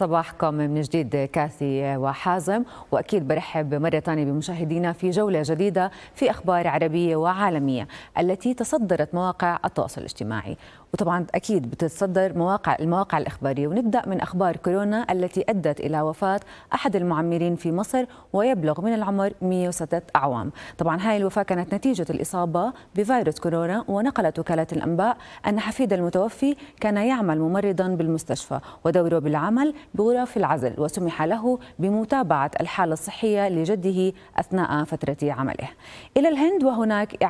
صباحكم من جديد كاثي وحازم، واكيد برحب مره ثانيه بمشاهدينا في جوله جديده في اخبار عربيه وعالميه التي تصدرت مواقع التواصل الاجتماعي، وطبعا اكيد بتتصدر المواقع الاخباريه. ونبدا من اخبار كورونا التي ادت الى وفاه احد المعمرين في مصر ويبلغ من العمر 106 اعوام. طبعا هاي الوفاه كانت نتيجه الاصابه بفيروس كورونا، ونقلت وكالات الانباء ان حفيد المتوفي كان يعمل ممرضا بالمستشفى ودوره بالعمل بغرف العزل، وسمح له بمتابعة الحالة الصحية لجده أثناء فترة عمله. إلى الهند، وهناك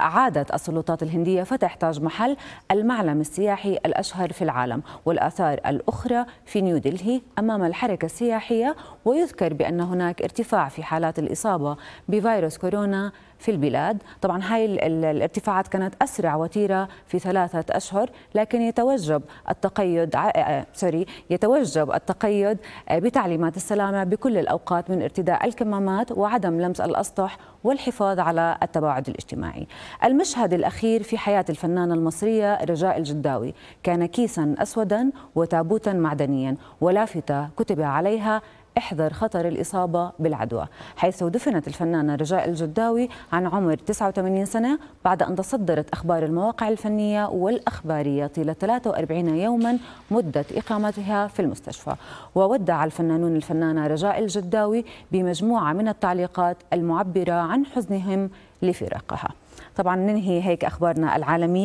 أعادت السلطات الهندية فتح تاج محل المعلم السياحي الأشهر في العالم والآثار الأخرى في نيودلهي أمام الحركة السياحية. ويذكر بأن هناك ارتفاع في حالات الإصابة بفيروس كورونا في البلاد. طبعا هاي الارتفاعات كانت أسرع وتيرة في 3 أشهر، لكن يتوجب التقيد بتعليمات السلامة بكل الأوقات من ارتداء الكمامات وعدم لمس الأسطح والحفاظ على التباعد الاجتماعي. المشهد الأخير في حياة الفنانة المصرية رجاء الجداوي كان كيسا أسودا وتابوتا معدنيا ولافتة كتب عليها احذر خطر الإصابة بالعدوى، حيث دفنت الفنانة رجاء الجداوي عن عمر 89 سنة بعد أن تصدرت أخبار المواقع الفنية والأخبارية طيلة 43 يوما مدة إقامتها في المستشفى. وودع الفنانون الفنانة رجاء الجداوي بمجموعة من التعليقات المعبرة عن حزنهم لفراقها. طبعا ننهي هيك أخبارنا العالمية.